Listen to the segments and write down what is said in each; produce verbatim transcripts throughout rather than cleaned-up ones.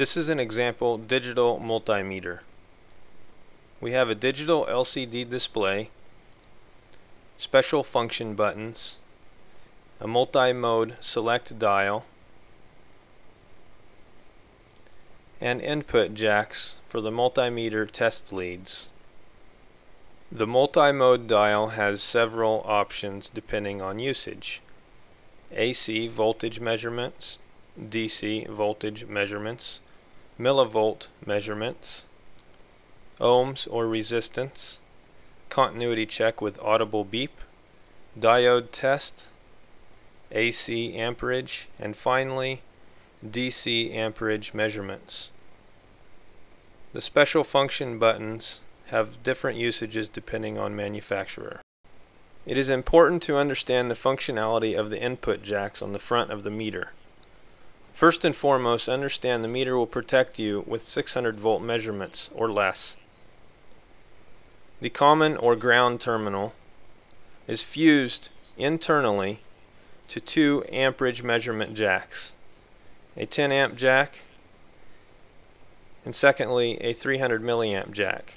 This is an example digital multimeter. We have a digital L C D display, special function buttons, a multi-mode select dial, and input jacks for the multimeter test leads. The multi-mode dial has several options depending on usage: A C voltage measurements, D C voltage measurements, millivolt measurements, ohms or resistance, continuity check with audible beep, diode test, A C amperage, and finally D C amperage measurements. The special function buttons have different usages depending on manufacturer. It is important to understand the functionality of the input jacks on the front of the meter. First and foremost, understand the meter will protect you with six hundred volt measurements or less. The common or ground terminal is fused internally to two amperage measurement jacks, a ten amp jack, and secondly a three hundred milliamp jack.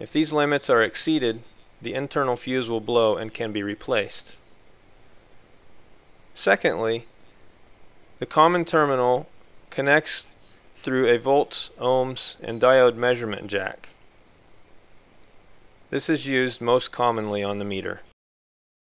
If these limits are exceeded, the internal fuse will blow and can be replaced. Secondly, the common terminal connects through a volts, ohms, and diode measurement jack. This is used most commonly on the meter.